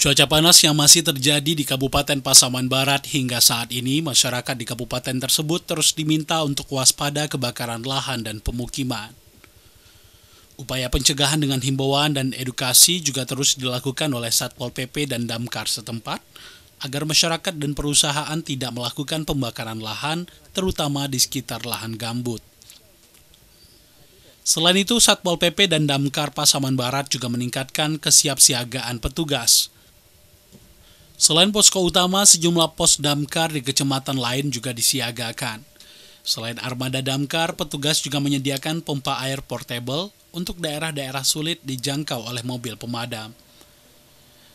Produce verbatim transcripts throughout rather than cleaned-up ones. Cuaca panas yang masih terjadi di Kabupaten Pasaman Barat hingga saat ini, masyarakat di kabupaten tersebut terus diminta untuk waspada kebakaran lahan dan pemukiman. Upaya pencegahan dengan himbauan dan edukasi juga terus dilakukan oleh Satpol P P dan Damkar setempat, agar masyarakat dan perusahaan tidak melakukan pembakaran lahan, terutama di sekitar lahan gambut. Selain itu, Satpol P P dan Damkar Pasaman Barat juga meningkatkan kesiapsiagaan petugas. Selain posko utama, sejumlah pos damkar di kecamatan lain juga disiagakan. Selain armada damkar, petugas juga menyediakan pompa air portable untuk daerah-daerah sulit dijangkau oleh mobil pemadam.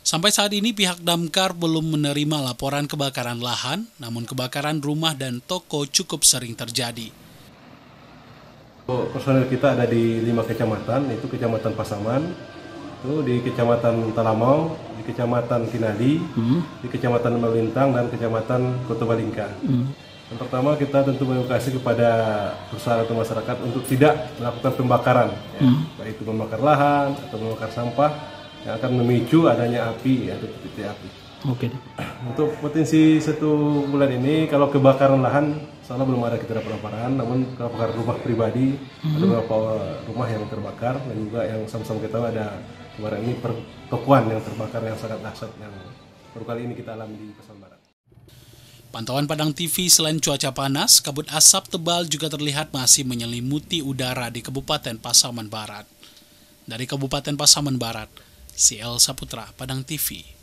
Sampai saat ini pihak damkar belum menerima laporan kebakaran lahan, namun kebakaran rumah dan toko cukup sering terjadi. Personil kita ada di lima kecamatan, itu kecamatan Pasaman, itu di kecamatan Talamau, di kecamatan Kinali, hmm. di kecamatan Malintang, dan kecamatan Kota Balingka. Hmm. Yang pertama, kita tentu mengedukasi kepada perusahaan atau masyarakat untuk tidak melakukan pembakaran, ya, hmm. baik itu membakar lahan atau membakar sampah yang akan memicu adanya api atau ya, titik api. Oke. Okay. Untuk potensi satu bulan ini, kalau kebakaran lahan, soalnya belum ada kita laporan, namun kebakaran rumah pribadi, hmm. ada beberapa rumah yang terbakar, dan juga yang sama-sama kita ada. Kemarin ini pertokoan yang terbakar yang sangat dahsyat yang baru kali ini kita alami di Pasaman Barat. Pantauan Padang T V, selain cuaca panas, kabut asap tebal juga terlihat masih menyelimuti udara di Kabupaten Pasaman Barat. Dari Kabupaten Pasaman Barat, C L Saputra, Padang T V.